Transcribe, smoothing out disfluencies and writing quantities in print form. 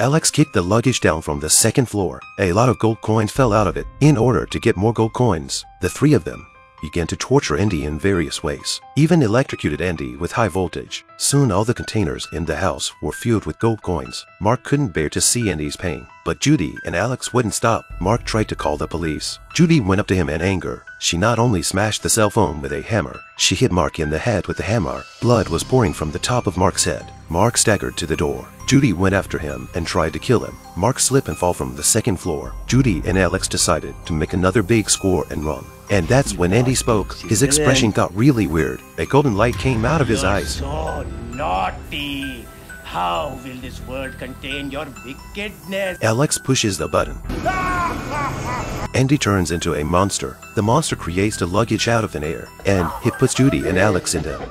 Alex kicked the luggage down from the second floor. A lot of gold coins fell out of it. In order to get more gold coins, the three of them began to torture Andy in various ways, even electrocuted Andy with high voltage. Soon all the containers in the house were filled with gold coins. Mark couldn't bear to see Andy's pain, but Judy and Alex wouldn't stop. Mark tried to call the police. Judy went up to him in anger. She not only smashed the cell phone with a hammer, she hit Mark in the head with the hammer. Blood was pouring from the top of Mark's head. Mark staggered to the door. Judy went after him and tried to kill him. Mark slipped and fell from the second floor. Judy and Alex decided to make another big score and run. And that's when Andy spoke. His expression got really weird. A golden light came out of his eyes. So naughty. How will this world contain your wickedness? Alex pushes the button. Andy turns into a monster. The monster creates the luggage out of thin air, and it puts Judy and Alex in them.